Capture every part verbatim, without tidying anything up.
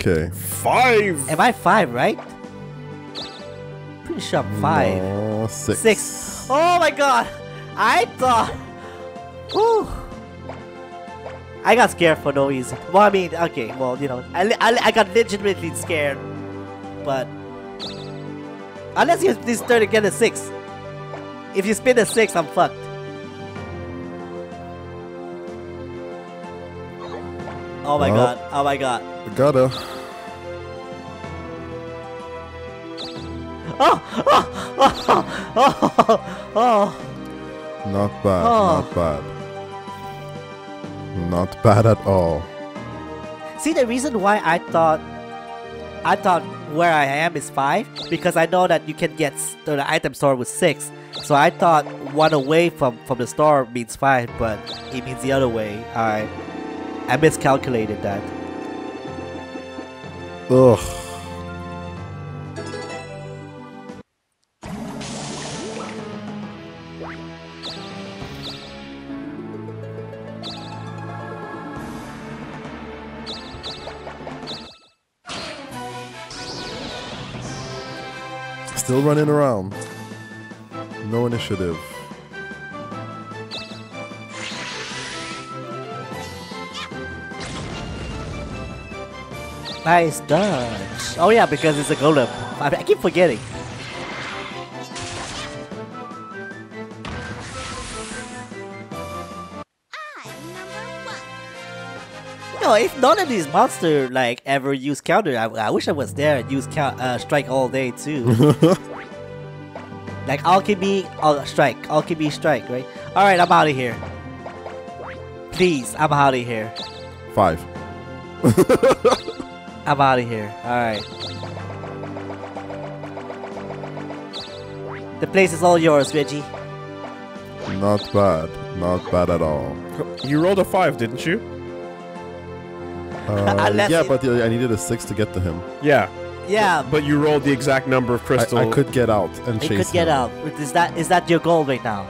Okay. Five! Am I five, right? Pretty sure I'm five. No, six. Six. Oh my god! I thought... Whew. I got scared for no reason. Well, I mean, okay, well, you know, I, I, I got legitimately scared. But... Unless you just turn again a six. If you spin a six, I'm fucked. Oh my well, god, oh my god. I gotta. Oh! Oh! Oh! Oh! Oh! Oh! Oh. Not bad, oh. not bad. Not bad at all. See, the reason why I thought... I thought where I am is five, because I know that you can get to the item store with six. So I thought one away from, from the store means five, but it means the other way. Alright. I miscalculated that. Ugh. Still running around. No initiative. Nice dodge. Oh yeah, because it's a golem. I, I keep forgetting. I'm number one. No, if none of these monsters like ever use counter, I, I wish I was there and use count, uh, strike all day too. Like alchemy, uh, strike, alchemy, strike, right? All right, I'm out of here. Please, I'm out of here. Five. I'm out of here. Alright. The place is all yours, Reggie. Not bad. Not bad at all. You rolled a five, didn't you? Uh, yeah, but I needed a six to get to him. Yeah. Yeah. But, but you rolled the exact number of crystal. I, I could get out and chase him. You could get out. Is that, is that your goal right now?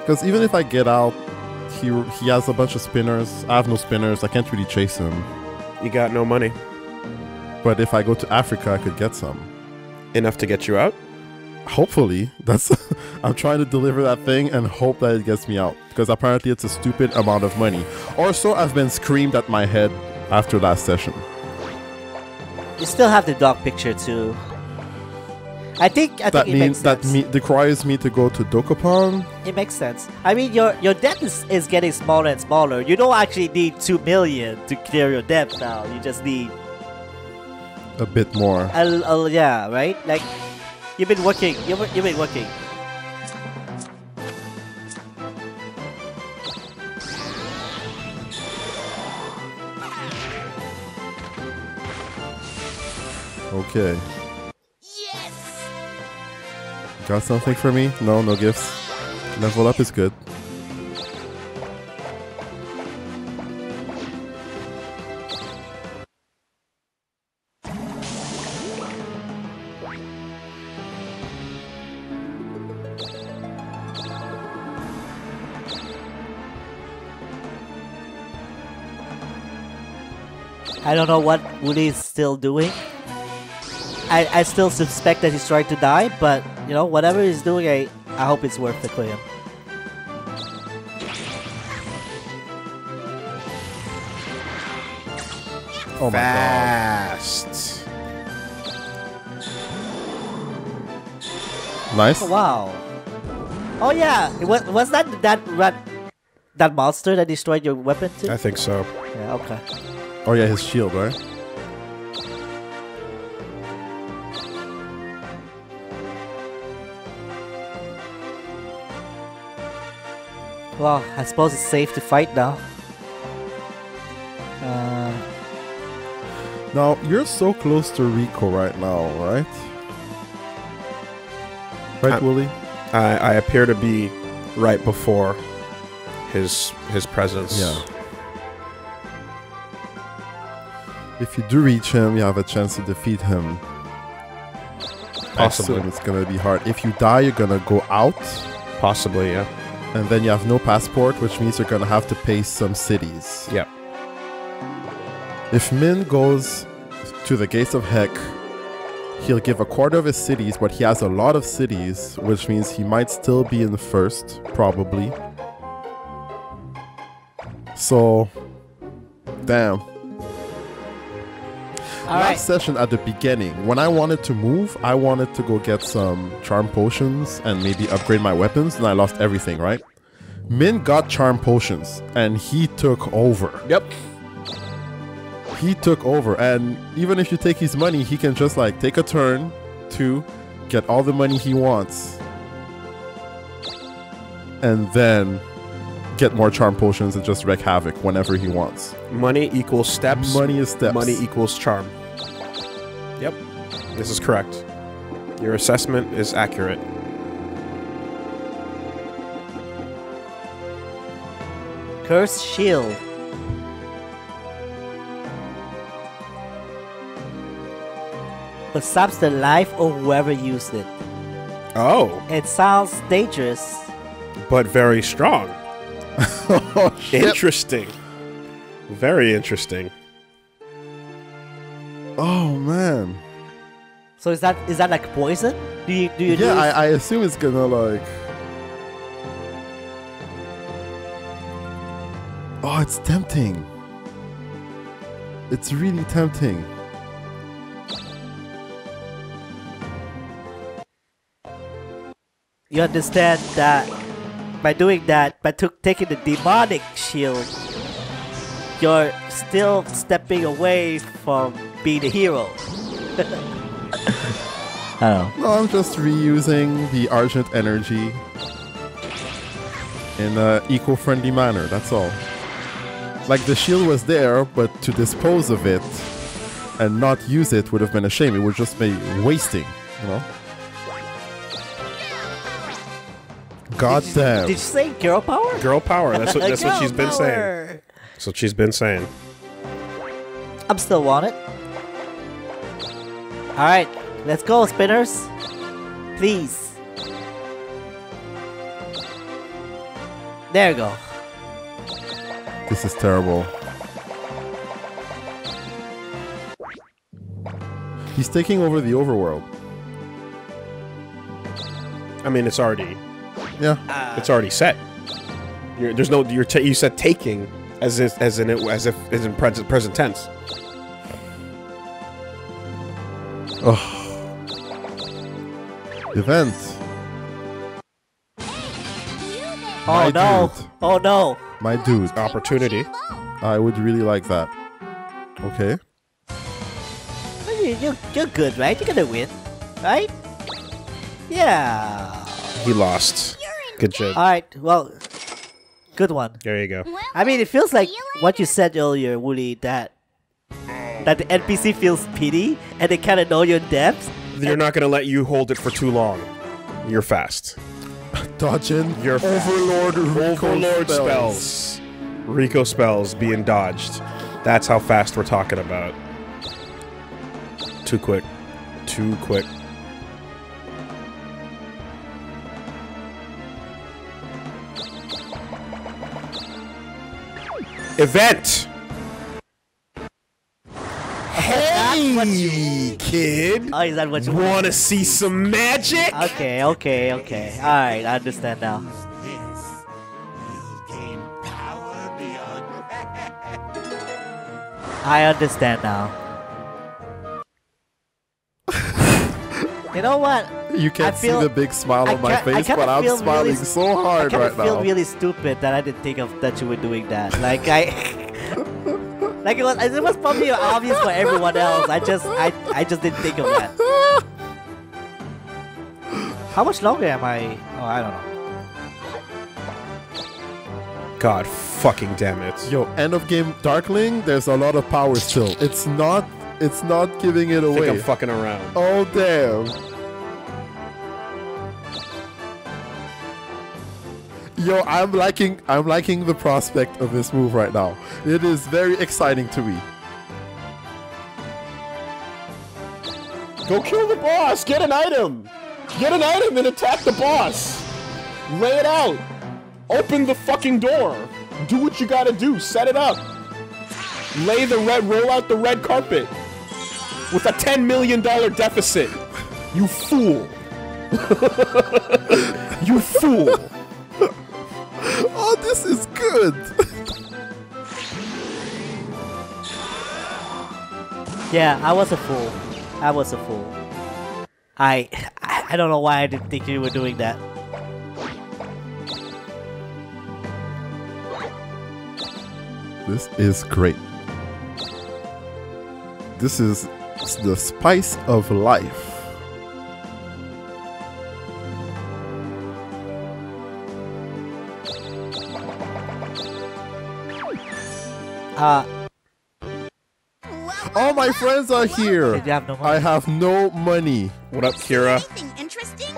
Because even if I get out, he, he has a bunch of spinners. I have no spinners. I can't really chase him. You got no money. But if I go to Africa, I could get some. Enough to get you out? Hopefully. That's I'm trying to deliver that thing and hope that it gets me out. Because apparently it's a stupid amount of money. Also, I've been screamed at my head after last session. You still have the dog picture too. I think, I that think it means makes that sense. That me requires me to go to Dokapon? It makes sense. I mean, your your debt is, is getting smaller and smaller. You don't actually need two million to clear your debt now. You just need... a bit more. A, a, yeah, right? Like, you've been working. You've, you've been working. Okay. Got something for me? No, no gifts. Level up is good. I don't know what Woolie is still doing. I, I still suspect that he's trying to die, but... You know, whatever he's doing, I, I hope it's worth it for him. Oh my Fast. God. Nice. Oh, wow. Oh yeah, it was, was that that rat, that monster that destroyed your weapon too? I think so. Yeah, okay. Oh yeah, his shield, right? Well, I suppose it's safe to fight now. Uh... Now, you're so close to Rico right now, right? Right, Woolie? I, I appear to be right before his, his presence. Yeah. If you do reach him, you have a chance to defeat him. Possibly. It's gonna be hard. If you die, you're gonna go out. Possibly, yeah. And then you have no passport, which means you're gonna have to pay some cities. Yeah. If Min goes to the Gates of Heck, he'll give a quarter of his cities, but he has a lot of cities, which means he might still be in the first, probably. So, damn. All Last right. session at the beginning, when I wanted to move, I wanted to go get some Charm Potions and maybe upgrade my weapons, and I lost everything, right? Min got Charm Potions, and he took over. Yep. He took over, and even if you take his money, he can just like take a turn to get all the money he wants and then get more Charm Potions and just wreak havoc whenever he wants. Money equals steps. Money is steps. Money equals charm. Yep. This is correct. Your assessment is accurate. Cursed Shield. But stops the life of whoever used it. Oh. It sounds dangerous. But very strong. Oh, shit. Interesting. Very interesting. Oh man. So is that is that like poison? Do you do you Yeah, do I, I assume it's gonna like Oh, it's tempting. It's really tempting. You understand that by doing that, by took, taking the demonic shield, you're still stepping away from being a hero. I don't know. No, I'm just reusing the Argent energy in an eco-friendly manner, that's all. Like, the shield was there, but to dispose of it and not use it would have been a shame. It would just be wasting, you know? God did you, damn. Did you say girl power? Girl power. That's what, that's what she's been power. saying. That's what she's been saying. I'm still on it. Alright, let's go, spinners. Please. There you go. This is terrible. He's taking over the overworld. I mean, it's already... Yeah, uh, it's already set. You're, there's no you're ta you said taking as if as in it as if as in present present tense. Oh. Event. Oh My no! Dude. Oh no! My dude, opportunity. I would really like that. Okay. You're you're good, right? You're gonna win, right? Yeah. He lost. Good job. Alright, well, good one. There you go. I mean, it feels like what you said earlier, Woolie, that that the N P C feels pity, and they kind of know your depth. They're not going to let you hold it for too long. You're fast. Dodging your Overlord Rico Overlord spells. spells. Rico spells being dodged. That's how fast we're talking about. Too quick. Too quick. Event. Hey, kid. Oh, is that what you want to see? Some magic? Okay, okay, okay. All right, I understand now. I understand now. You know what? You can't feel, see the big smile on my face, but I'm smiling really, so hard right now. I feel really stupid that I didn't think of that you were doing that. Like I, like it was, it was probably obvious for everyone else. I just, I, I just didn't think of that. How much longer am I? Oh, I don't know. God, fucking damn it! Yo, end of game Darkling. There's a lot of power still. It's not, it's not giving it away. I think I'm fucking around. Oh damn. Yo, I'm liking I'm liking the prospect of this move right now. It is very exciting to me. Go kill the boss! Get an item! Get an item and attack the boss! Lay it out! Open the fucking door! Do what you gotta do! Set it up! Lay the red, roll out the red carpet with a ten million dollar deficit. You fool. You fool. Oh, this is good. Yeah, I was a fool. I was a fool. I I don't know why I didn't think you were doing that. This is great. This is the spice of life. Uh, All my friends are here. Have no I have no money. What up, Kira? Anything interesting?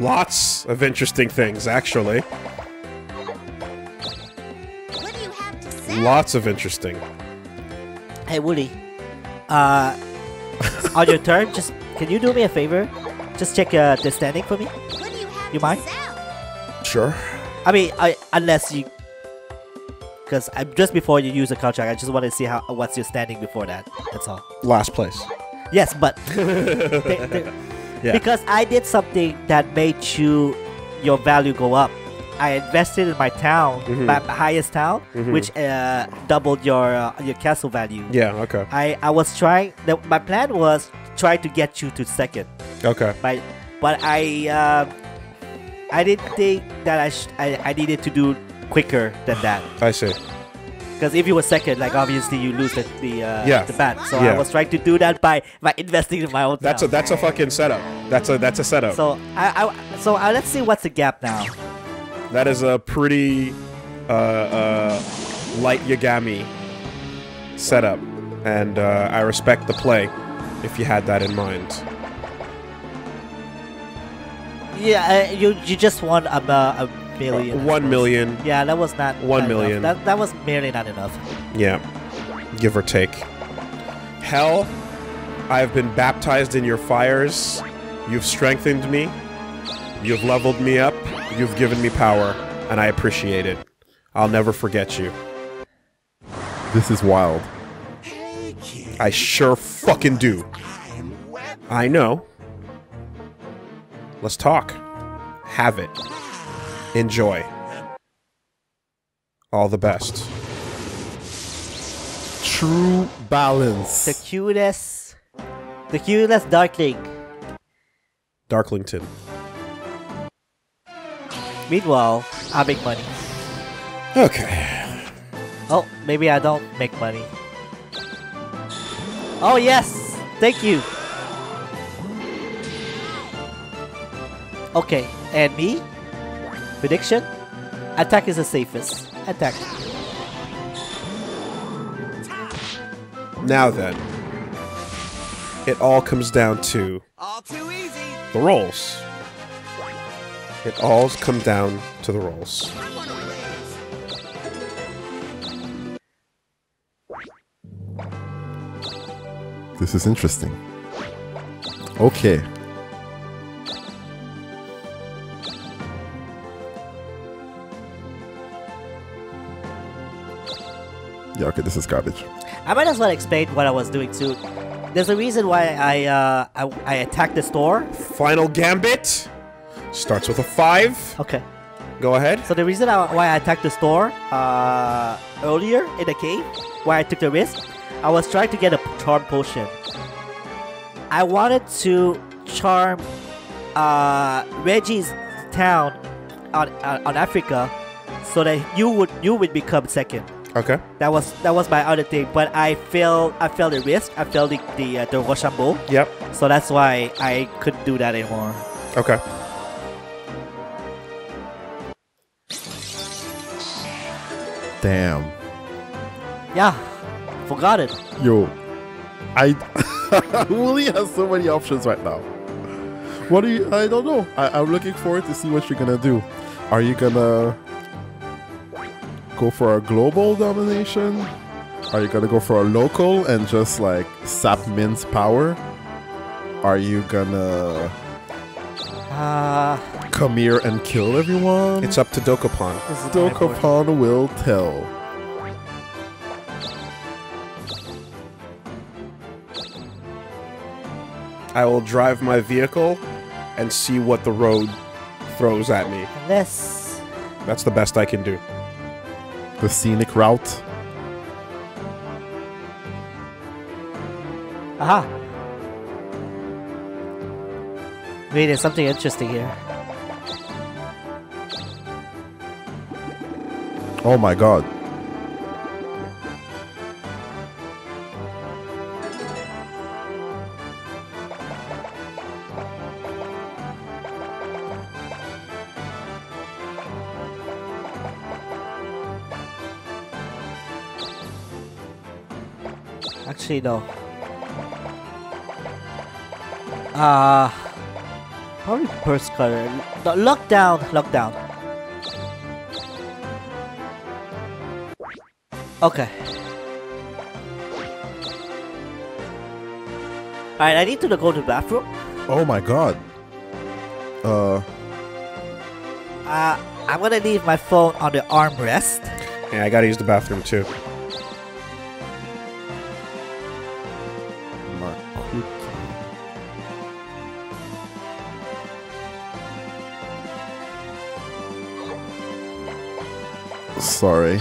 Lots of interesting things, actually. What do you have to say? Lots of interesting. Hey, Woolie. Uh, on your turn, just can you do me a favor? Just check uh, the standing for me. What do you have you mind? Sell? Sure. I mean, I unless you. Because just before you use a contract, I just want to see how what's your standing before that. That's all. Last place. Yes, but they, they, yeah. Because I did something that made you your value go up. I invested in my town, mm-hmm. my highest town, mm-hmm. which uh, doubled your uh, your castle value. Yeah. Okay. I I was trying. The, my plan was try to get you to second. Okay. But but I uh, I didn't think that I sh I I needed to do. Quicker than that. I see. Because if you were second, like obviously you lose the the, uh, yeah. the bat. So yeah. I was trying to do that by by investing in my own. That's town. a that's a fucking setup. That's a that's a setup. So I, I so I, let's see what's the gap now. That is a pretty uh, uh, light Yagami setup, and uh, I respect the play if you had that in mind. Yeah, uh, you you just want a. a Million, uh, one million. Yeah, that was not one not million. That, that was merely not enough. Yeah, give or take. Hell, I've been baptized in your fires. You've strengthened me. You've leveled me up. You've given me power, and I appreciate it. I'll never forget you. This is wild. I sure fucking do. I know. Let's talk. Have it. Enjoy. All the best. True balance. The cutest... The cutest Darkling. Darklington. Meanwhile, I make money. Okay. Oh, maybe I don't make money. Oh yes! Thank you! Okay, and me? Prediction? Attack is the safest. Attack. Now then, it all comes down to all too easy. The rolls. It all comes down to the rolls. This is interesting. Okay. Yeah, okay, this is garbage. I might as well explain what I was doing too. There's a reason why I uh, I, I attacked the store. Final gambit starts with a five. Okay. Go ahead. So the reason I, why I attacked the store uh, earlier in the cave, why I took the risk, I was trying to get a charm potion. I wanted to charm uh, Reggie's town on, on on Africa, so that you would you would become second. Okay. That was that was my other thing, but I failed. I failed the risk. I failed the the, uh, the Rochambeau. Yep. So that's why I couldn't do that anymore. Okay. Damn. Yeah. Forgot it. Yo, I Woolie has so many options right now. What do you? I don't know. I, I'm looking forward to see what you're gonna do. Are you gonna? Go for a global domination? Are you gonna go for a local and just like sap Min's power? Are you gonna uh, come here and kill everyone? It's up to Dokapon. Dokapon will tell. I will drive my vehicle and see what the road throws at me. This. That's the best I can do. The scenic route. Aha. Wait, there's something interesting here. Oh my god. Actually, no. Ah. Uh, probably Force Cutter. No, lockdown! Lockdown. Okay. Alright, I need to go to the bathroom. Oh my god. Uh. Uh, I'm gonna leave my phone on the armrest. Yeah, I gotta use the bathroom too. Sorry.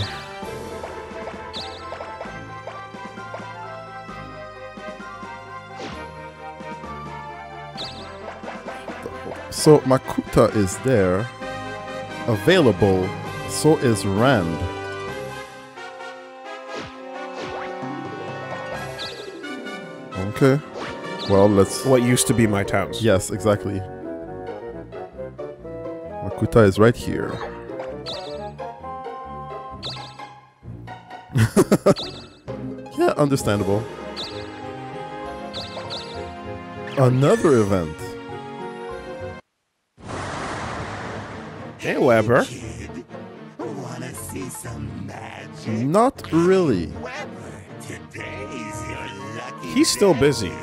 So Makuta is there, available, so is Rand. Okay. Well, let's... What used to be my towns. Yes, exactly. Makuta is right here. Yeah, understandable. Another event. Hey, Weber. Hey, kid. Wanna see some magic? Not really. Weber, today's your lucky He's still busy.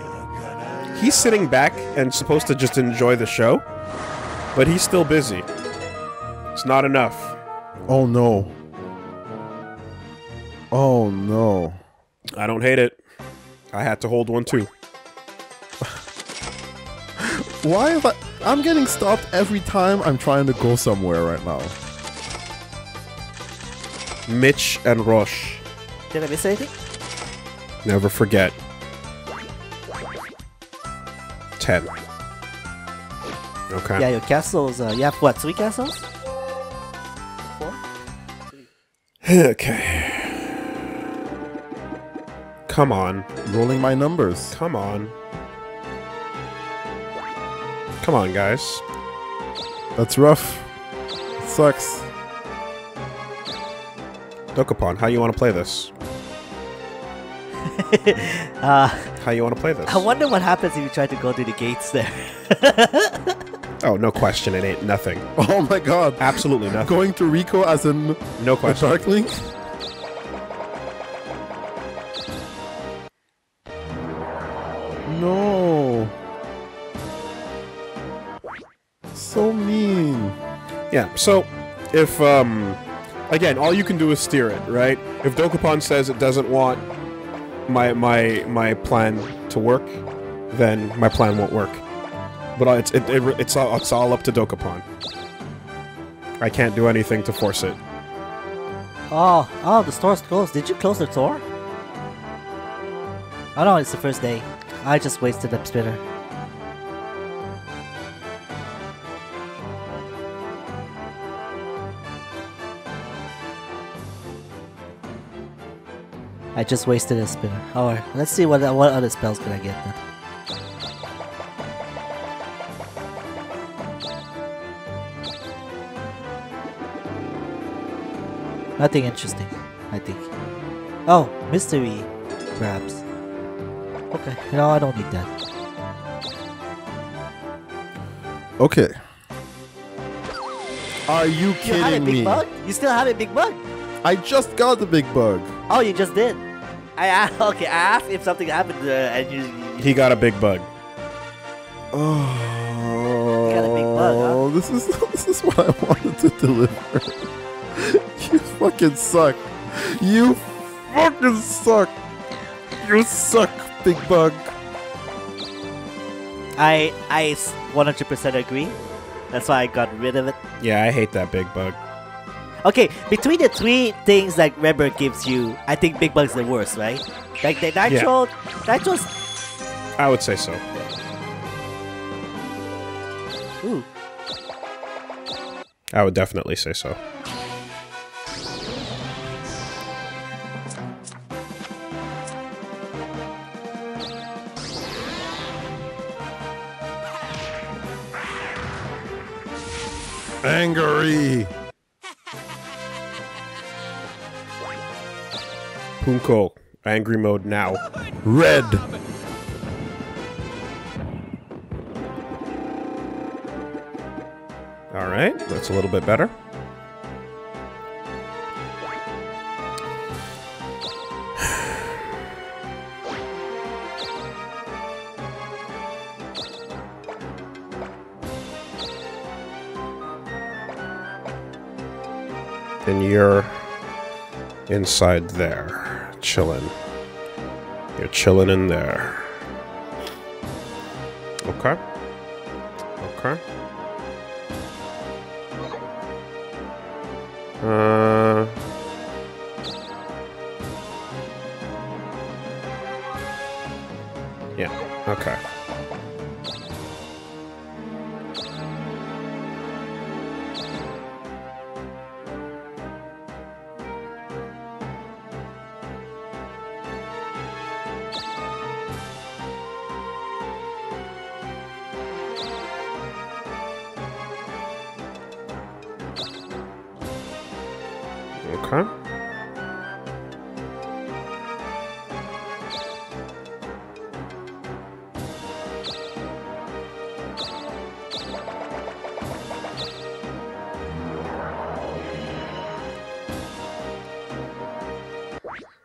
He's sitting back and supposed to just enjoy the show, but he's still busy. It's not enough. Oh no. Oh no. I don't hate it. I had to hold one too. Why have I... I'm getting stopped every time I'm trying to go somewhere right now. Mitch and Rush. Did I miss anything? Never forget. ten. Okay. Yeah, your castles... Uh, you have what, three castles? Four? Three. Okay. Come on. Rolling my numbers. Come on. Come on, guys. That's rough. It sucks. Dokapon, how you want to play this? uh, how you want to play this? I wonder what happens if you try to go through the gates there. Oh, no question. It ain't nothing. Oh, my God. Absolutely nothing. Going to Rico as in... No question. The Darkling? No. So mean. Yeah, so if, um, again, all you can do is steer it, right? If Dokapon says it doesn't want my, my, my plan to work, then my plan won't work. But it's, it, it, it's, all, it's all up to Dokapon. I can't do anything to force it. Oh, oh, the store's closed. Did you close the store? Oh no, it's the first day. I just wasted up spitter. I just wasted a spitter. Alright, let's see what what other spells can I get then. Nothing interesting, I think. Oh, mystery, perhaps. Okay, no, I don't need that. Okay. Are you kidding me? You had a big bug? You still had a big bug? I just got the big bug. Oh, you just did? I, I Okay, I asked if something happened uh, and you, you... He got a big bug. Oh. You got a big bug, huh? This is, this is what I wanted to deliver. You fucking suck. You fucking suck. You suck. Big bug. I I one hundred percent agree. That's why I got rid of it. Yeah, I hate that Big Bug. Okay, between the three things that Weber gives you, I think Big Bug's the worst, right? Like the Nitro, yeah. Nitro's... I would say so. Ooh. I would definitely say so. Angry. Punko, angry mode now. Red. All right, that's a little bit better. And you're inside there, chilling. You're chilling in there. Okay. Okay. Uh. Yeah. Okay.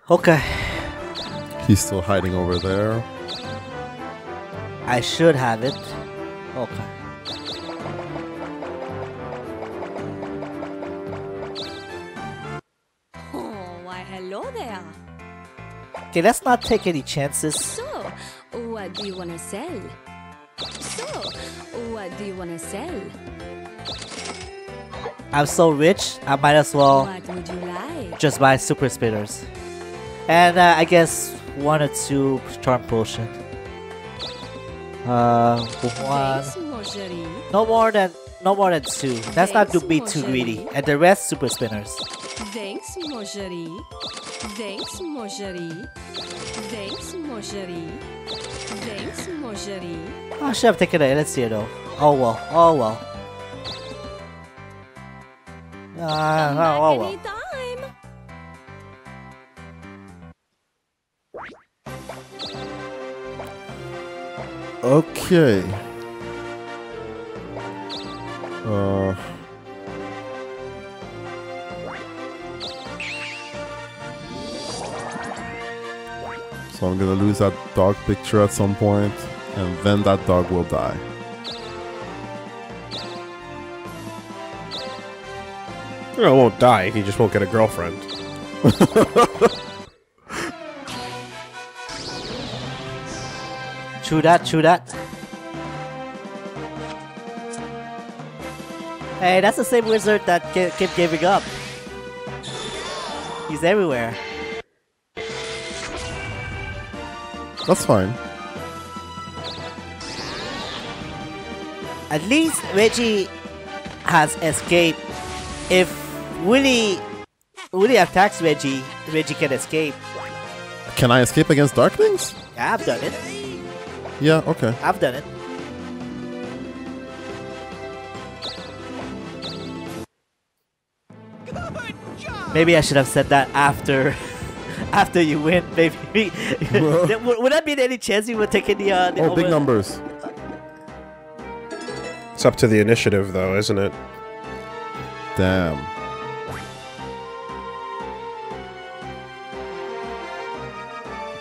Okay. He's still hiding over there. I should have it. Okay. Oh, why hello there. Okay, let's not take any chances. So, what do you want to sell? So, what do you want to sell? I'm so rich, I might as well what would you like? Just buy super spinners. And uh, I guess one or two Charm Potion. Uh, one. No more than no more than two. That's not to be too greedy. And the rest super spinners. Thanks, Mojeri. Thanks, Mojeri. Thanks, Mojeri. Thanks, Mojeri. I should have taken an Elixir though. Oh well. Oh well. Uh, oh well. Okay. Uh. So I'm gonna lose that dog picture at some point, and then that dog will die. Well, he won't die, he just won't get a girlfriend. True that, true that. Hey, that's the same wizard that kept giving up. He's everywhere. That's fine. At least Reggie has escaped. If Woolie, Woolie attacks Reggie, Reggie can escape. Can I escape against Darklings? Yeah, I've done it. Yeah, okay. I've done it. Maybe I should have said that after after you win, maybe. Would that be any chance you would take in the... Uh, the oh, big numbers. It's up to the initiative, though, isn't it? Damn.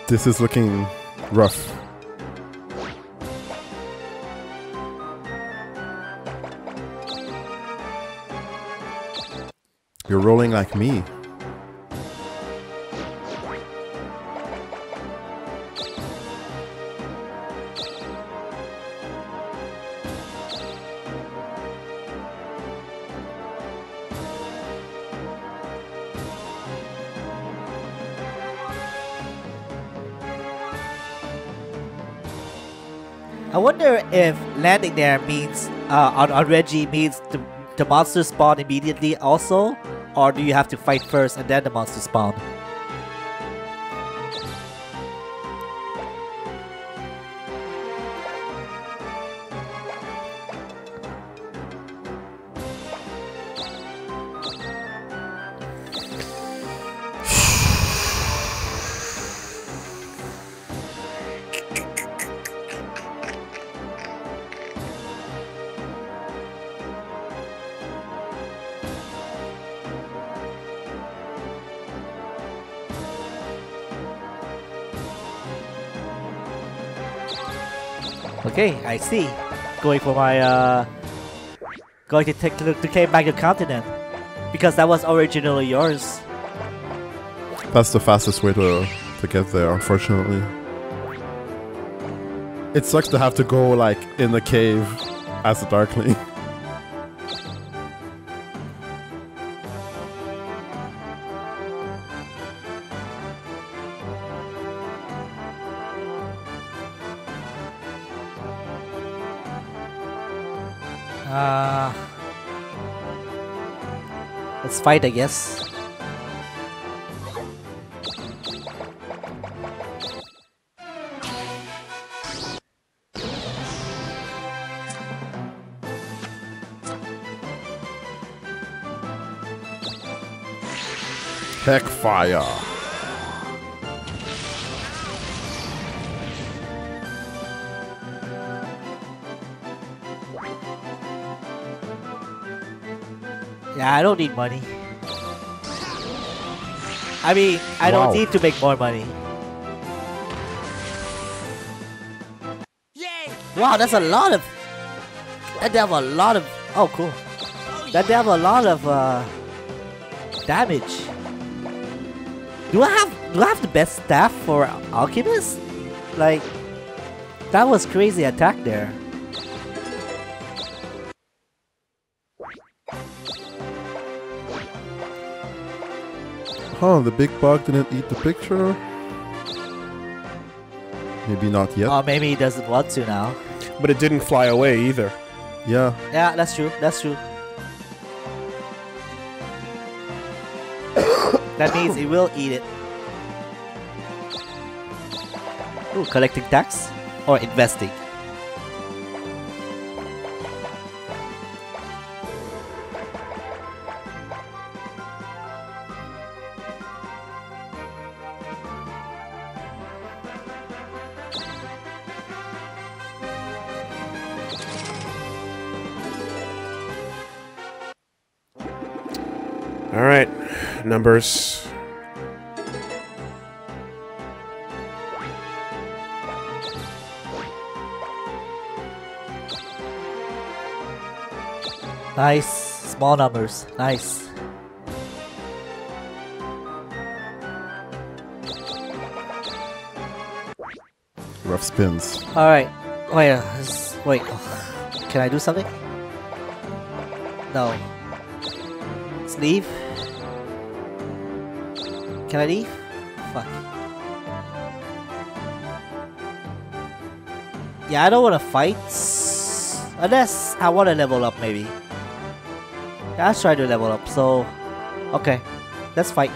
This is looking rough. You're rolling like me. I wonder if landing there means uh, on, on Reggie means the, the monster spawn immediately also, or do you have to fight first and then the monster spawn? Okay, I see. Going for my, uh... going to take to, to claim back your continent. Because that was originally yours. That's the fastest way to, to get there, unfortunately. It sucks to have to go, like, in the cave as a Darkling. Fight, I guess. Heck fire. Yeah, I don't need money. I mean, I wow. don't need to make more money. Yay. Wow, that's a lot of... That they have a lot of... Oh, cool. That they have a lot of uh, damage. Do I have do I have the best staff for Alchemist? Like, that was crazy attack there. Huh, the big bug didn't eat the picture? Maybe not yet. Oh, maybe he doesn't want to now. But it didn't fly away either. Yeah. Yeah, that's true. That's true. That means he will eat it. Ooh, collecting tax or investing? Numbers. Nice. Small numbers. Nice. Rough spins. Alright. Oh yeah. Wait. Can I do something? No. Let's leave. Can I leave? Fuck. Yeah, I don't want to fight. Unless I want to level up, maybe. Yeah, I'll try to level up, so... Okay. Let's fight.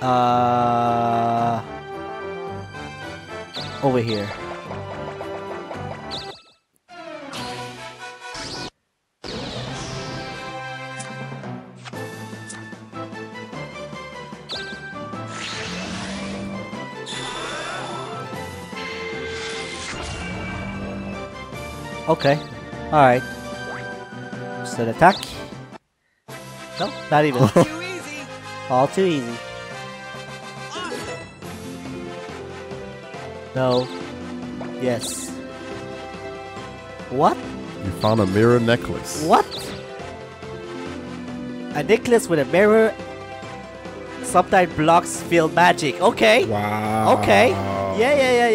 Uh... Over here. Okay, alright. Just an attack. No, not even. All too easy. All too easy. No. Yes. What? You found a mirror necklace. What? A necklace with a mirror sometimes blocks field magic. Okay. Wow. Okay. Yeah, yeah, yeah,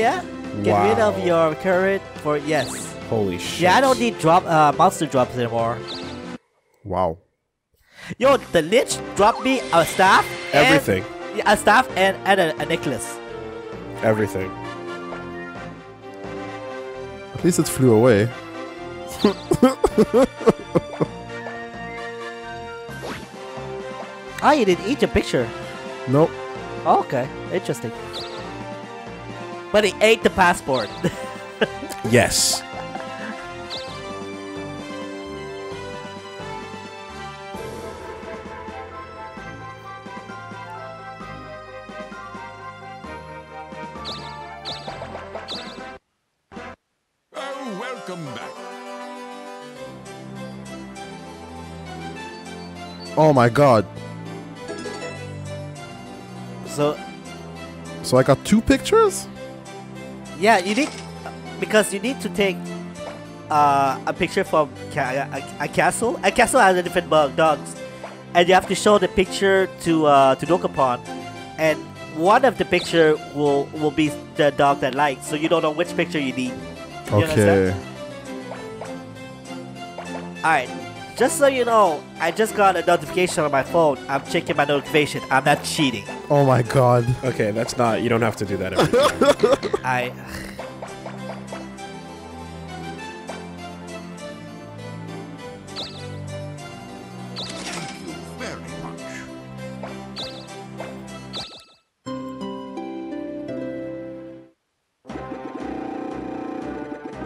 yeah. Get wow. rid of your current for yes. Holy shit. Yeah, I don't need drop uh, monster drops anymore. Wow. Yo, the Lich dropped me a staff. Everything. And a staff and, and a, a necklace. Everything. least it flew away. Ah, you didn't eat your picture? Nope. Oh, okay, interesting. But he ate the passport. Yes. Oh my god. So So I got two pictures? Yeah, you need, because you need to take uh, a picture from ca a, a castle. A castle has a different bug dogs. And you have to show the picture to uh to Dokapon. And one of the picture will will be the dog that likes, so you don't know which picture you need. You okay. Alright. Just so you know, I just got a notification on my phone. I'm checking my notification. I'm not cheating. Oh my god. Okay, that's not... You don't have to do that every time. I... Thank you very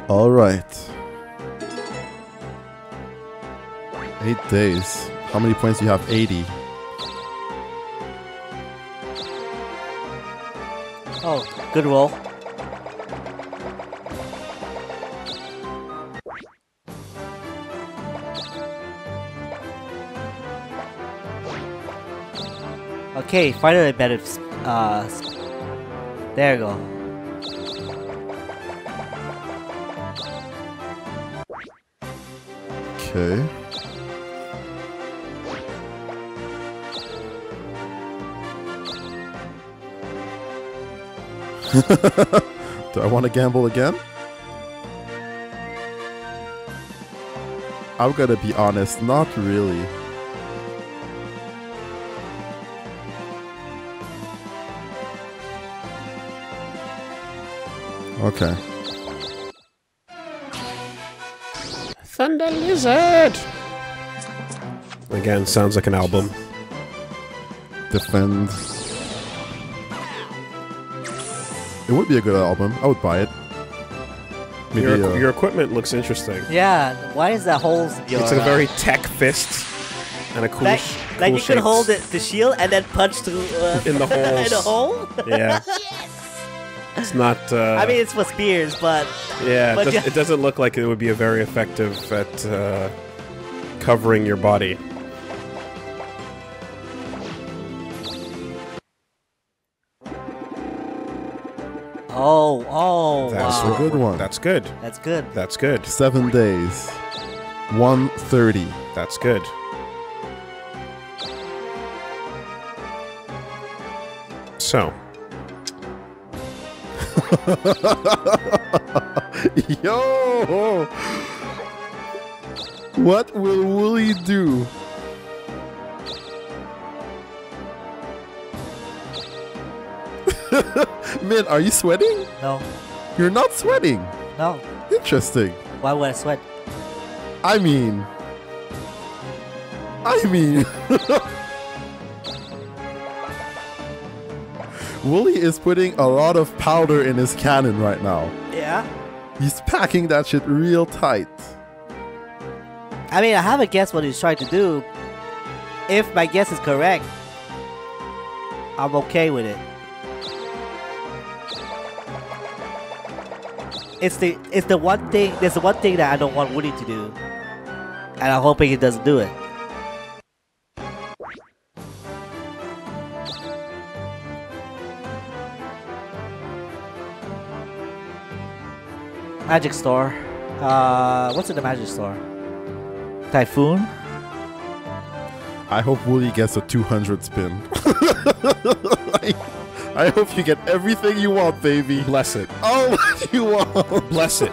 much. Alright. Eight days. How many points do you have? eighty. Oh, good roll. Okay, finally better. Uh, there you go. Okay. Do I want to gamble again? I'm gonna be honest, not really. Okay. Thunder Lizard! Again, sounds like an album. Defend. It would be a good album. I would buy it. Maybe, your, uh, your equipment looks interesting. Yeah. Why is that holes? Your, it's like a very tech fist and a cool. Like, sh like cool you shapes. Could hold it, the shield, and then punch through uh, in the holes. In a hole. Yeah. Yes. It's not. Uh, I mean, it's for spears, but. Yeah, but it, does, it doesn't look like it would be a very effective at uh, covering your body. Oh, oh, that's wow. a good one. That's good. That's good. That's good. Seven days. one thirty. That's good. So. Yo! What will Woolie do? Min, are you sweating? No. You're not sweating? No. Interesting. Why would I sweat? I mean... I mean... Woolie is putting a lot of powder in his cannon right now. Yeah? He's packing that shit real tight. I mean, I have a guess what he's trying to do. If my guess is correct, I'm okay with it. It's the it's the one thing there's the one thing that I don't want Woolie to do. And I'm hoping he doesn't do it. Magic store. Uh what's in the magic store? Typhoon? I hope Woolie gets a two hundred spin. Like, I hope you get everything you want, baby. Bless it. Oh, you want. Bless it.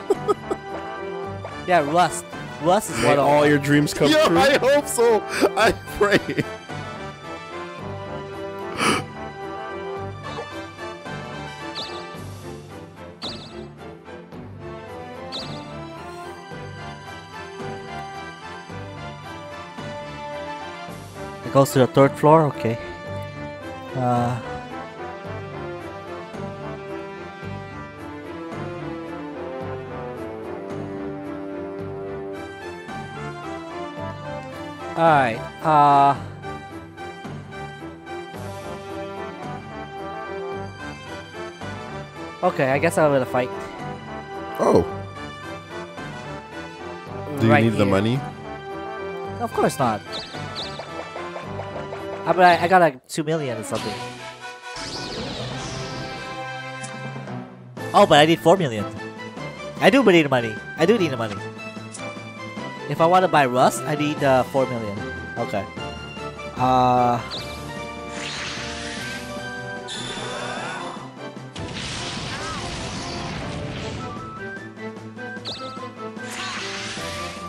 Yeah, Rust. Rust is what all your dreams come yeah, true. I hope so. I pray. goes to the third floor? Okay. Uh, Alright, uh... okay, I guess I'll win a fight. Oh. Do you right need here. the money? Of course not. I mean, I, I got like two million or something. Oh, but I need four million. I do need money. I do need the money. If I want to buy Rust, I need uh, four million. Okay. Uh.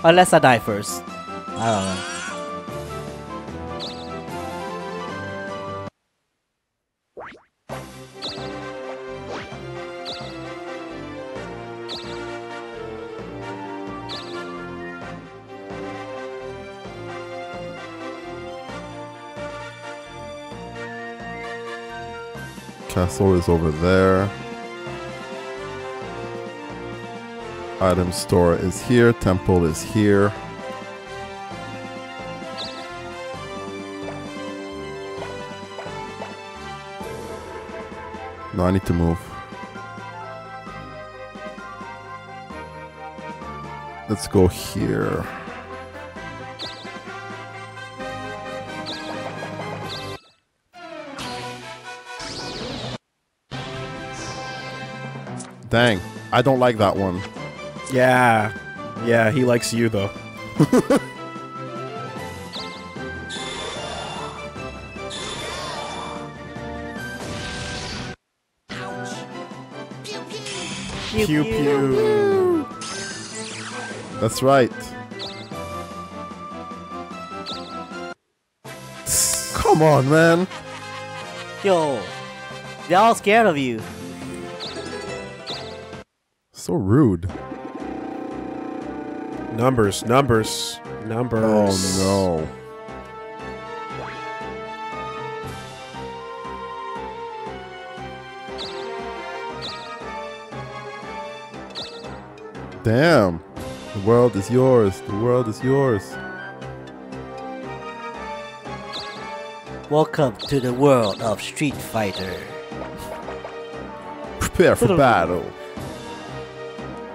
Unless I die first. I don't know. Castle is over there. Item store is here. Temple is here. No, I need to move. Let's go here. Dang, I don't like that one. Yeah, yeah, he likes you though. Pew, pew, pew. That's right. Come on, man. Yo, they're all scared of you. So rude. Numbers, numbers, numbers. Oh no. Damn. The world is yours. The world is yours. Welcome to the world of Street Fighter. Prepare for battle.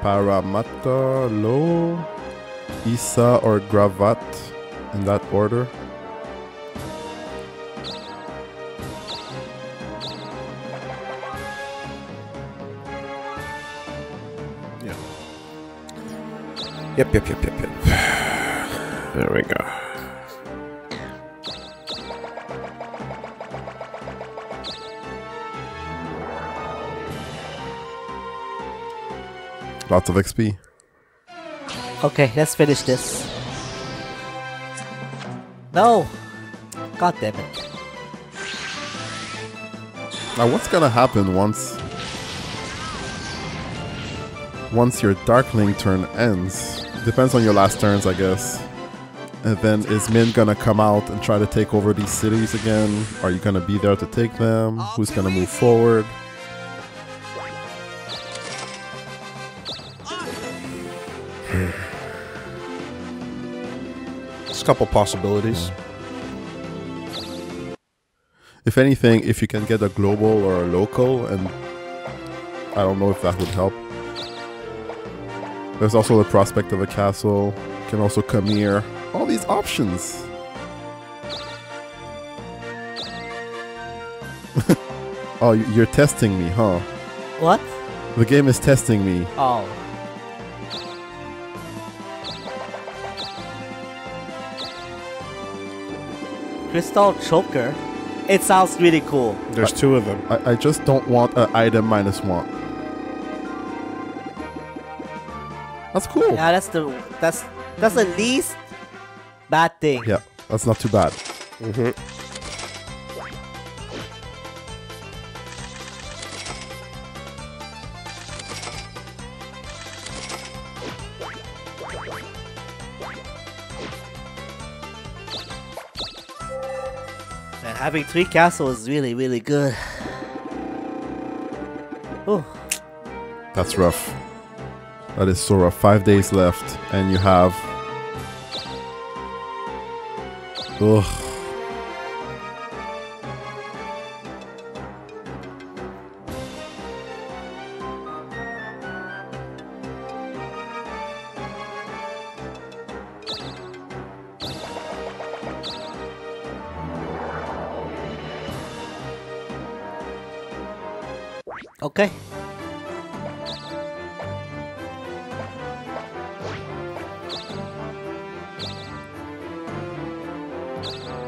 Paramatta, Low, Isa, or Gravat, in that order. Yeah. Yep, yep, yep, yep, yep. There we go. Lots of X P. Okay, let's finish this. No! God damn it. Now what's gonna happen once... once your Darkling turn ends? Depends on your last turns, I guess. And then is Min gonna come out and try to take over these cities again? Are you gonna be there to take them? Who's gonna move forward? A couple possibilities. Yeah. If anything, if you can get a global or a local, and I don't know if that would help. There's also the prospect of a castle. You can also come here. All these options. Oh, you're testing me, huh? What? The game is testing me. Oh. Crystal Choker? It sounds really cool. There's I, two of them. I, I just don't want an item minus one. That's cool. Yeah, that's the that's that's the least bad thing. Yeah, that's not too bad. Mm-hmm. And having three castles is really, really good. Oh, that's rough. That is so rough. Five days left, and you have. Ugh. Okay.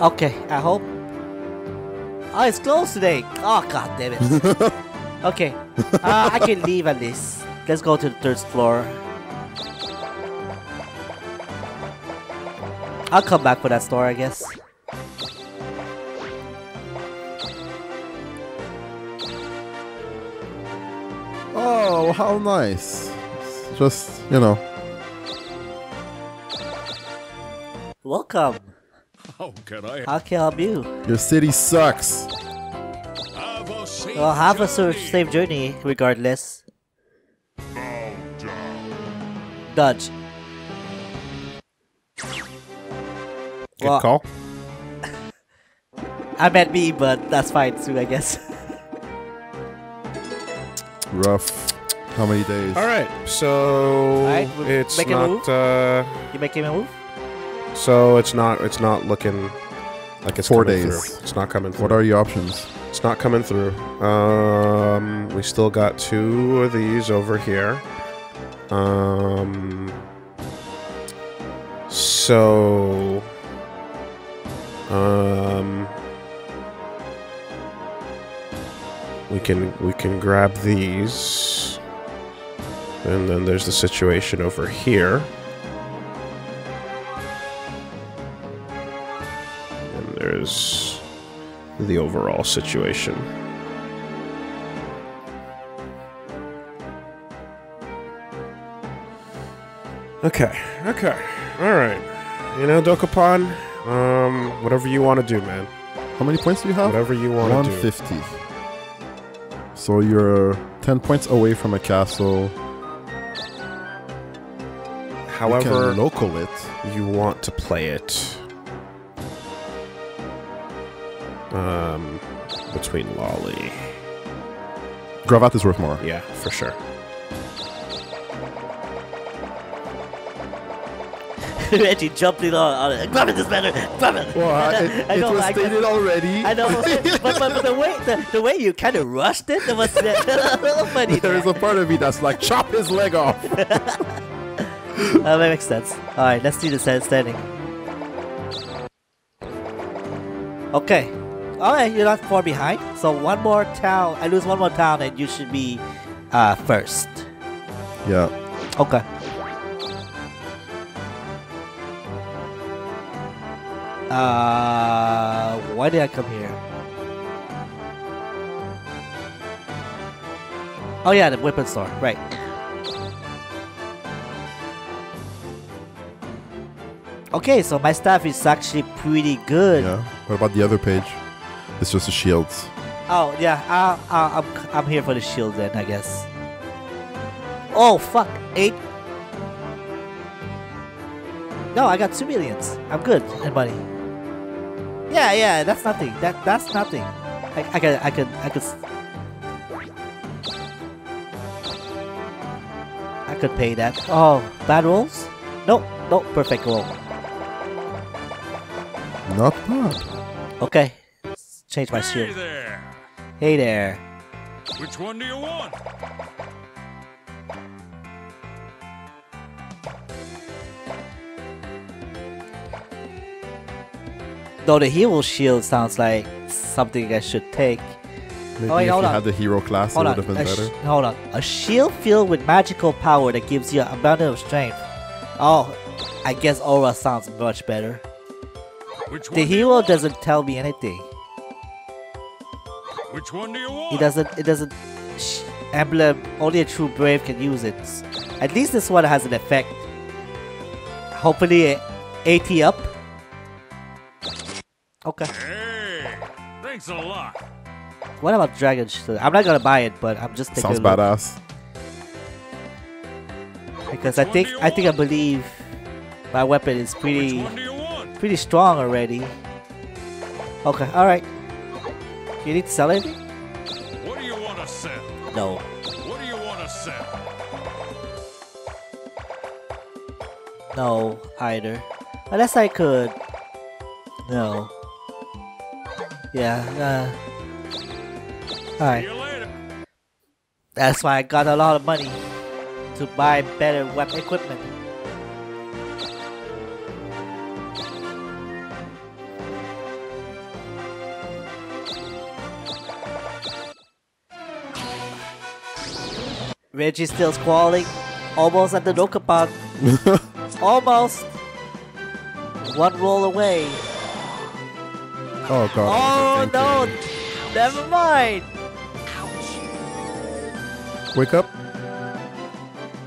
Okay, I hope. Oh, it's closed today. Oh, god damn it. Okay, uh, I can leave at least. Let's go to the third floor. I'll come back for that store, I guess. Oh, how nice. It's just, you know. Welcome. How can I? How can I help you? Your city sucks. Well, have a safe journey, regardless. Dodge. Good well, call. I meant me, but that's fine too, I guess. Rough. How many days? All right, so All right, we'll it's make not. A move. Uh, you making a move? So it's not it's not looking like it's four days. Through. It's not coming through. What are your options? It's not coming through. Um, we still got two of these over here. Um, so um, we can we can grab these, and then there's the situation over here. There's the overall situation. Okay, okay, all right. You know, Dokapon, um, whatever you want to do, man. How many points do you have? Whatever you want to do. one fifty. So you're ten points away from a castle. However, you can local it. You want to play it. Um, between Lolly. Gravat is worth more. Yeah, for sure. Reggie jumped in on it. Gravat is better. Gravat. Well, it it I know, was stated I already. I know, but, but, but the way the, the way you kind of rushed it, it was a little funny. There is a part of me that's like, chop his leg off. uh, that makes sense. All right, let's do the standing. Okay. Alright, you're not far behind. So one more town. I lose one more town and you should be uh, first. Yeah. Okay. Uh, why did I come here? Oh yeah, the weapon store. Right. Okay, so my staff is actually pretty good. Yeah. What about the other page? It's just the shields. Oh yeah, uh, uh, I'm I'm here for the shield then, I guess. Oh fuck, eight. No, I got two millions. I'm good in money. Yeah, yeah, that's nothing. That that's nothing. I, I can I can I could I could pay that. Oh, bad rolls? Nope, nope, perfect roll. Not bad. Okay, let's change my shield. Hey there. Hey there. Which one do you want? Though the hero shield sounds like something I should take. Maybe oh, wait, if hold you on. had the hero class, hold it would have been better. Hold on. A shield filled with magical power that gives you an abundance of strength. Oh, I guess aura sounds much better. Which the hero do doesn't tell me anything. Which one do you want? It doesn't. It doesn't. Shh, emblem. Only a true brave can use it. At least this one has an effect. Hopefully, eighty up. Okay. Hey. Hey, thanks a lot. What about Dragon Shield? I'm not gonna buy it, but I'm just taking a look. Sounds badass. Because I think I think I believe my weapon is pretty pretty strong already. Okay, all right. You need to sell it. What do you want to sell? No. What do you want to sell? No, either. Unless I could. No. Yeah. Uh. All right. That's why I got a lot of money to buy better weapon equipment. Reggie still squalling, almost at the Dokapon. Almost. One roll away. Oh god. Oh no! You. Never mind. Wake up.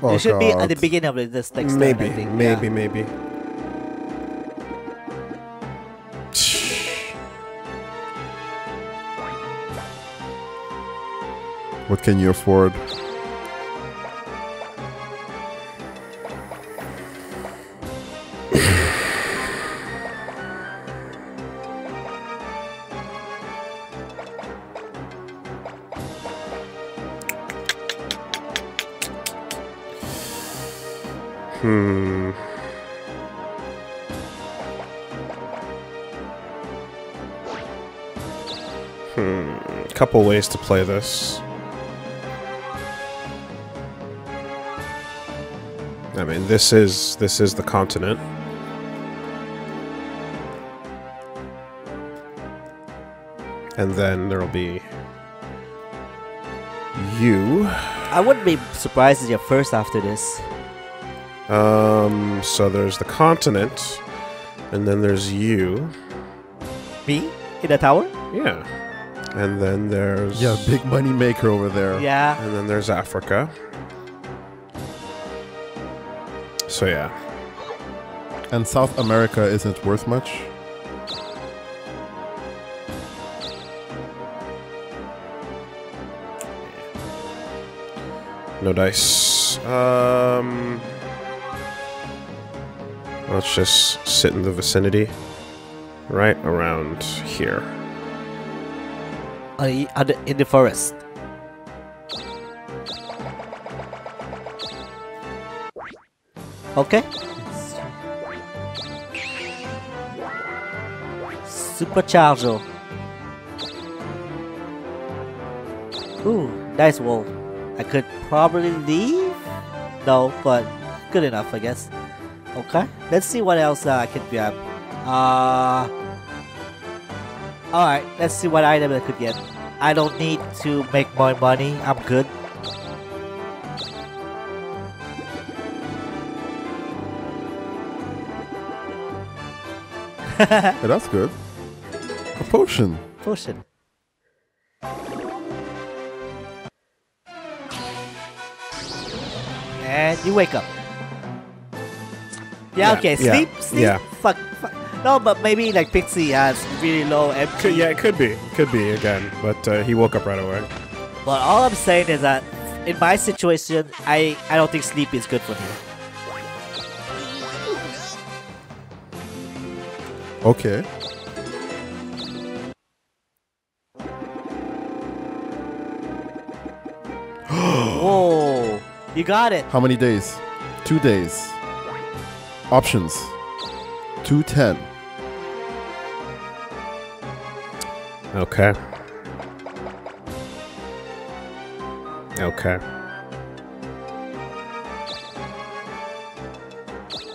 Oh, it should god. be at the beginning of this next time. Maybe, turn, maybe, yeah. maybe. What can you afford? Hmm. Hmm. Couple ways to play this. I mean, this is this is the continent. And then there'll be you. I wouldn't be surprised if you're first after this. Um, so there's the continent, and then there's you. Me? In a tower? Yeah. And then there's... Yeah, big money maker over there. Yeah. And then there's Africa. So yeah. And South America isn't worth much? No dice. Um... Let's just sit in the vicinity. Right around here. Uh, in the forest. Okay. Supercharger. Ooh, nice wall. I could probably leave? No, but good enough, I guess. Okay, let's see what else uh, I could grab. Uh, Alright, let's see what item I could get. I don't need to make more money, I'm good. Hey, that's good. A potion. Potion. And you wake up. Yeah, yeah, okay, sleep, yeah, sleep, yeah. Fuck, fuck. No, but maybe like Pixie has really low M P. Yeah, it could be, could be again, but uh, he woke up right away. But all I'm saying is that in my situation, I, I don't think sleep is good for me. Okay. Whoa, you got it. How many days? Two days. Options two ten. Okay. Okay.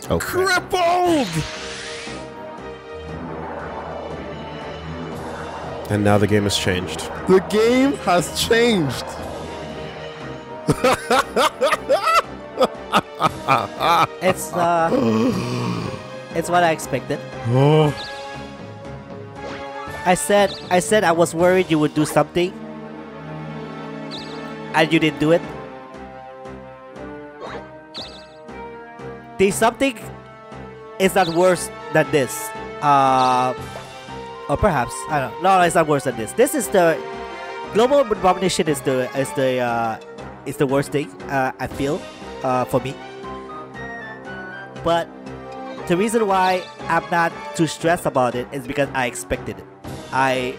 Okay. Crippled! And now the game has changed. The game has changed! It's uh, it's what I expected. Oh. I said, I said I was worried you would do something, and you didn't do it. The something is not worse than this. Uh, Or perhaps, I don't know. No, it's not worse than this. This is the... Global domination is the is the uh, is the worst thing uh, I feel uh, for me. But the reason why I'm not too stressed about it is because I expected it. I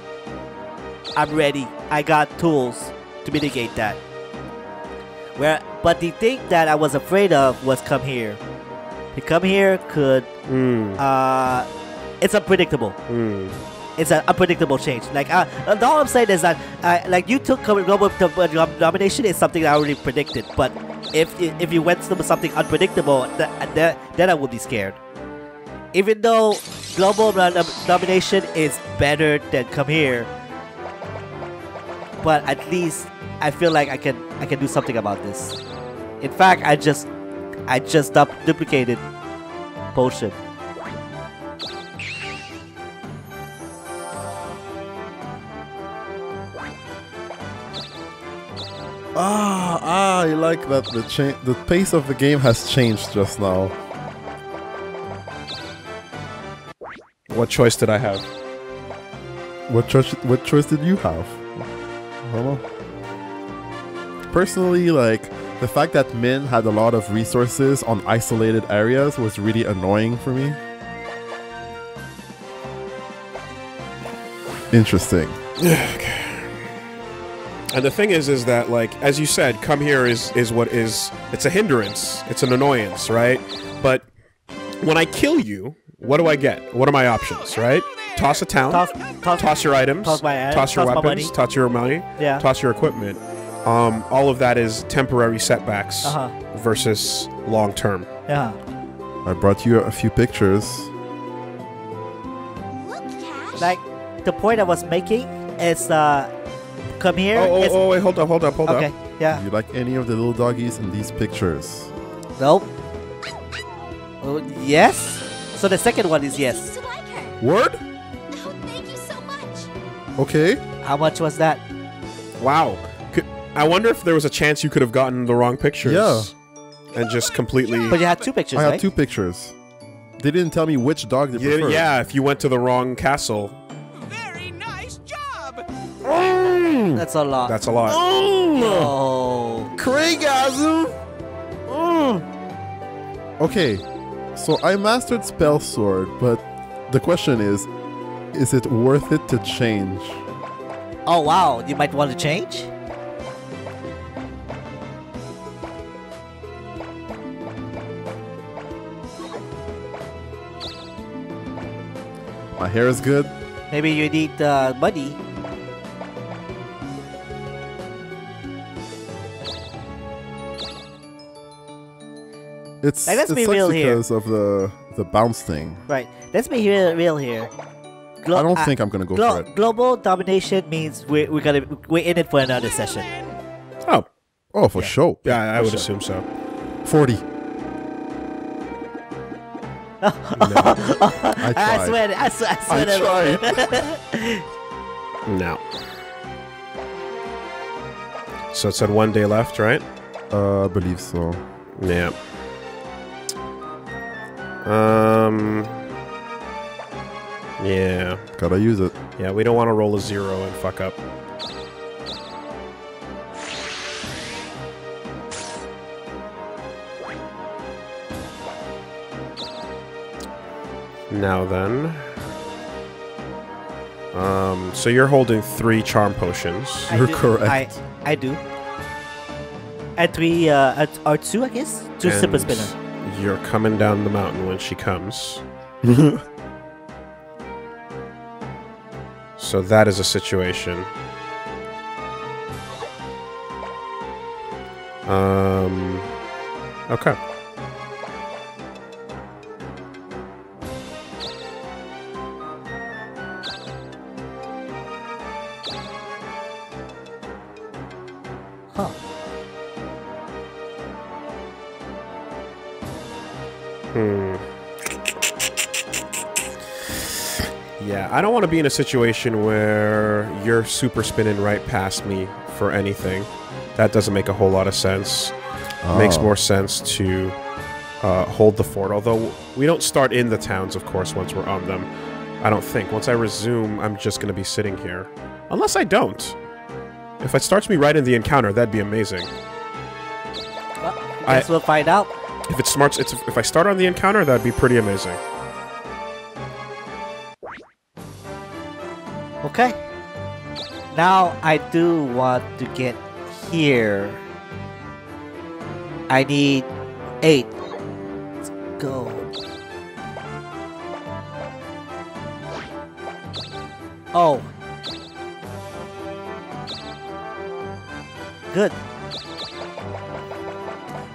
I'm ready. I got tools to mitigate that. Where but the thing that I was afraid of was come here. The come here could mm. uh, it's unpredictable. Mm. It's an unpredictable change. Like, uh, all I'm saying is that, uh, like, you took global domination is something I already predicted. But if if you went to something unpredictable, th th then I would be scared. Even though global domination is better than come here, but at least I feel like I can I can do something about this. In fact, I just I just duplicated potion. Ah, ah, I like that the cha the pace of the game has changed just now. What choice did I have? What choice? What choice did you have? I don't know. Personally, like the fact that Min had a lot of resources on isolated areas was really annoying for me. Interesting. Okay. And the thing is, is that, like, as you said, come here is, is what is, it's a hindrance, it's an annoyance, right? But when I kill you, what do I get? What are my options, right? Toss a town, toss, toss, toss your items, toss, my ad, toss your toss weapons, my toss your money, yeah. toss your equipment. Um, all of that is temporary setbacks uh-huh. versus long-term. Yeah. I brought you a few pictures. Like, the point I was making is, uh... come here. Oh, oh, oh, wait, hold up, hold up, hold okay, up. Okay, yeah. Do you like any of the little doggies in these pictures? Nope. Oh, yes? So the second one is yes. Like Word? No, thank you so much. Okay. How much was that? Wow. Could, I wonder if there was a chance you could have gotten the wrong pictures. Yeah. And just completely... But you had two pictures, I had right? two pictures. They didn't tell me which dog they preferred. Yeah, if you went to the wrong castle. That's a lot. That's a lot. Oh, oh. Craigasm. Oh. Okay, so I mastered Spell Sword, but the question is, is it worth it to change? Oh wow, you might want to change. My hair is good. Maybe you need uh, money. It's, like, let's it's be real because here. of the the bounce thing. Right. Let's be real, real here. Glo I don't uh, think I'm gonna go for it. Global domination means we're we're gonna we're in it for another session. Oh, oh, for yeah. sure. Yeah, I, I would sure. assume so. Forty. No. I, tried. I swear, I swear, I swear. I tried. No. So it said one day left, right? Uh, I believe so. Yeah. Um. Yeah. Gotta use it. Yeah, we don't want to roll a zero and fuck up. Now then. Um. So you're holding three charm potions. I you're do. correct. I I do. At three, uh, at or two, I guess. Two and super spinner. You're coming down the mountain when she comes. So that is a situation. Um. Okay. Huh. Hmm. Yeah, I don't want to be in a situation where you're super spinning right past me for anything. That doesn't make a whole lot of sense. Oh. Makes more sense to uh, hold the fort. Although we don't start in the towns, of course, once we're on them. I don't think. Once I resume, I'm just going to be sitting here. Unless I don't. If it starts me right in the encounter, that'd be amazing. Well, I guess I, we'll find out. If it smarts, it's, if I start on the encounter, that'd be pretty amazing. Okay. Now, I do want to get here. I need eight. Let's go. Oh. Good.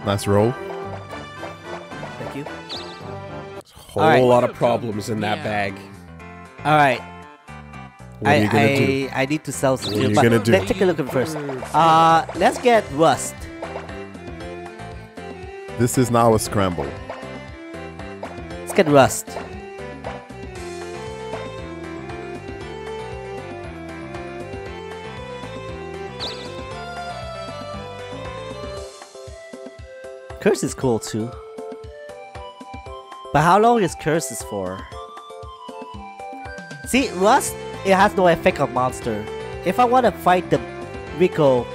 Nice roll. Thank you. There's a whole right. lot of problems in that yeah. bag. Alright. What I, are you gonna I, do? I need to sell some. What are you but gonna do? Let's take a look at it first. Uh, let's get Rust. This is now a scramble. Let's get Rust. Curse is cool too. But how long is Curses for? See, Rust, it has no effect on monster. If I want to fight the Rico,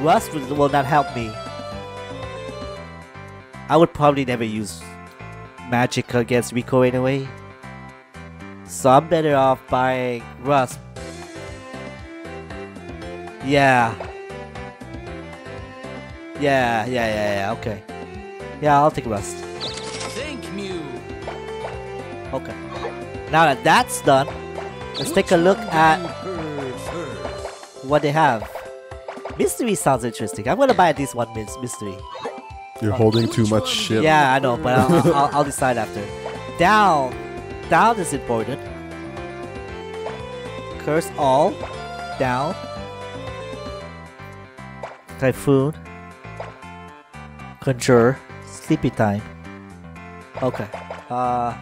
Rust will not help me. I would probably never use magic against Rico anyway. So I'm better off buying Rust. Yeah. Yeah, yeah, yeah, yeah, okay. Yeah, I'll take Rust. Thank you. Okay. Now that that's done, let's take a look at what they have. Mystery sounds interesting. I'm gonna buy at least one mystery. You're holding too much shit. Yeah, I know, but I'll, I'll, I'll decide after. Down. Down is important. Curse all. Down. Typhoon. Conjure, sleepy time. Okay. Uh.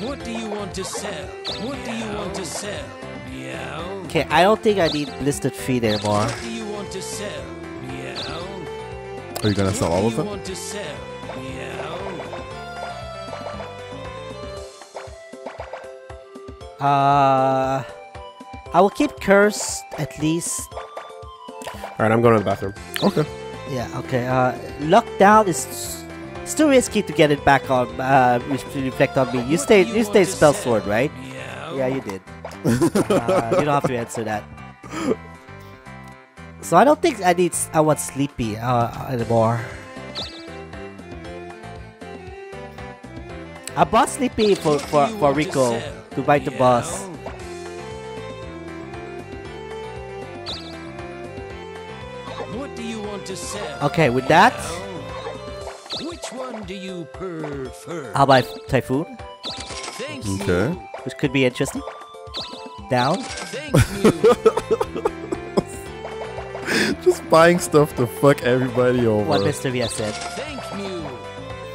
What do you want to sell? What do you want to sell? Meow. Okay, I don't think I need Blistered Feet anymore. What do you want to sell? Meow. Are you gonna sell all of them? What do you want to sell? Meow. Uh. I will keep Curse at least. Alright, I'm going to the bathroom. Okay. Yeah, okay. Uh, lockdown is it's too risky to get it back on. Uh, reflect on me. You stayed. You stayed spell sword, right? Yeah, you did. uh, you don't have to answer that. So I don't think I need. I want sleepy uh, anymore. I bought sleepy for for, for Rico to fight the boss. Okay, with that, which one do you prefer? I'll buy Typhoon. Thank okay. You. Which could be interesting. Down. Thank you. Just buying stuff to fuck everybody over. What mystery I said. Thank you.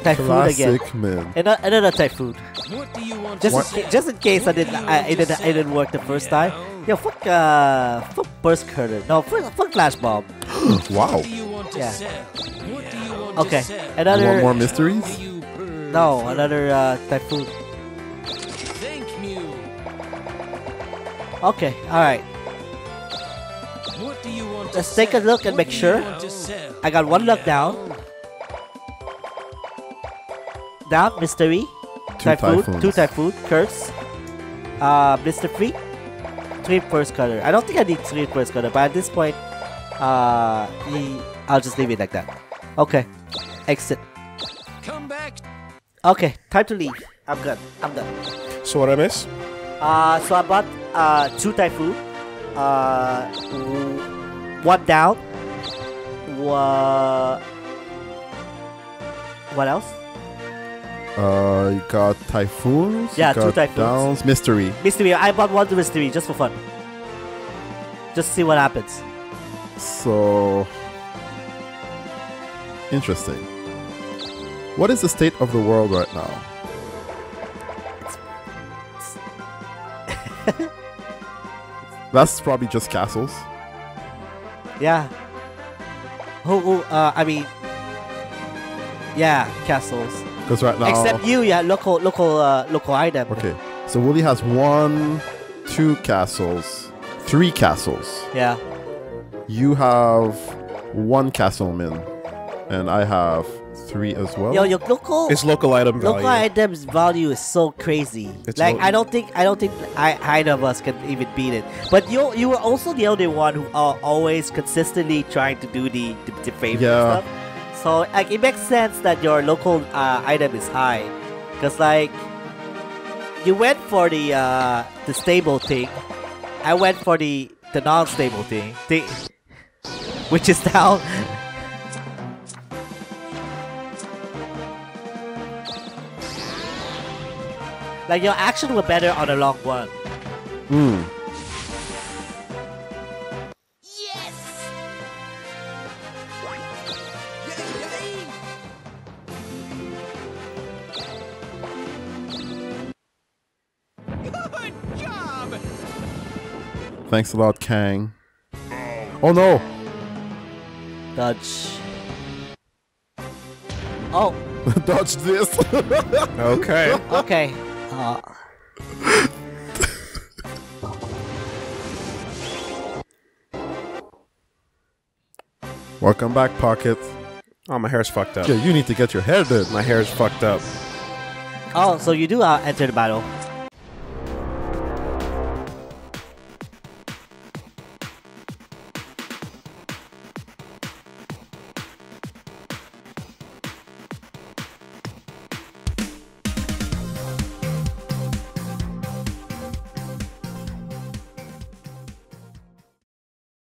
Typhoon Classic again. Man. And uh, another Typhoon. What do you want just, to in just in case what I didn't, I, it didn't, I didn't work the first yeah. time. Yo, fuck, uh, fuck Burst Cutter. No, fuck, fuck Flash Bomb. Wow. Yeah. Okay, another... You want more mysteries? No, another, uh, Typhoon. Thank you. Okay, alright. Let's take a look and make sure. I got one look down. Down, mystery. Typhoon, two Typhoon, Curse. Uh, Blister Freak. Three Force Cutter. I don't think I need three Force Cutter, but at this point, uh, I'll just leave it like that. Okay, exit. Come back. Okay, time to leave. I'm good. I'm done. So what I miss? Uh, so I bought uh two Typhoon, uh, one down. Wha what else? Uh, you got Typhoons, yeah, you got two Typhoons. Downs, Mystery. Mystery, I bought one to Mystery, just for fun. Just to see what happens. So... Interesting. What is the state of the world right now? That's probably just castles. Yeah. Oh, oh uh, I mean... Yeah, castles. Because right now... Except you, yeah, local, local, uh, local item. Okay, so Woolie has one, two castles, three castles. Yeah. You have one castle, Min, and I have three as well. Yo, your local. It's local item value. Local item's value is so crazy. It's like I don't think I don't think I, either of us can even beat it. But you you were also the only one who are always consistently trying to do the the, the favorite yeah. stuff. So like it makes sense that your local uh, item is high, because like you went for the uh, the stable thing, I went for the the non-stable thing. thing. Which is down. Like your action were better on a long one. Hmm. Yes. Good job. Thanks a lot, Kang. Oh no. Dodge. Oh. Dodge this. Okay. Okay. Uh. Welcome back, Pocket. Oh, my hair's fucked up. Yeah, you need to get your hair done. My hair's fucked up. Oh, so you do uh, enter the battle.